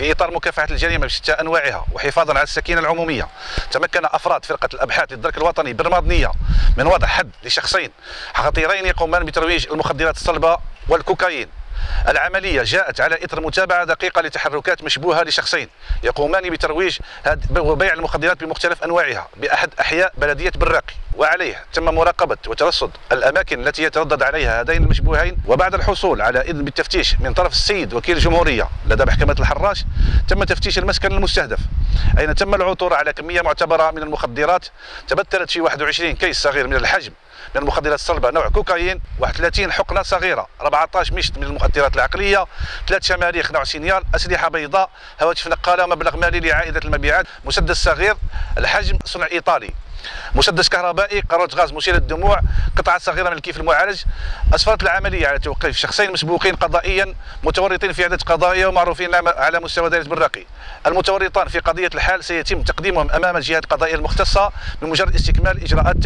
في إطار مكافحة الجريمة بشتى أنواعها وحفاظا على السكينة العمومية، تمكن أفراد فرقة الأبحاث للدرك الوطني بالرمادنية من وضع حد لشخصين خطيرين يقومان بترويج المخدرات الصلبة والكوكايين. العملية جاءت على إثر متابعة دقيقة لتحركات مشبوهة لشخصين يقومان بترويج وبيع المخدرات بمختلف أنواعها بأحد أحياء بلدية بالراقي، وعليه تم مراقبة وترصد الأماكن التي يتردد عليها هذين المشبوهين. وبعد الحصول على إذن بالتفتيش من طرف السيد وكيل الجمهورية لدى محكمة الحراش، تم تفتيش المسكن المستهدف أين تم العثور على كمية معتبرة من المخدرات تبتلت في 21 كيس صغير من الحجم من المخدرات الصلبة نوع كوكايين، 31 حقنة صغيرة، 14 مشط من المخدرات العقلية، 3 شماريخ نوع سينيال، أسلحة بيضاء، هواتف نقالة، مبلغ مالي لعائدة المبيعات، مسدس صغير الحجم صنع إيطالي، مسدس كهربائي، قاروره غاز مثيره للدموع، قطعه صغيره من الكيف المعالج. اسفرت العمليه على توقيف شخصين مسبوقين قضائيا متورطين في عده قضايا ومعروفين على مستوى دائره بالراقي. المتورطان في قضيه الحال سيتم تقديمهم امام الجهات القضائيه المختصه بمجرد استكمال اجراءات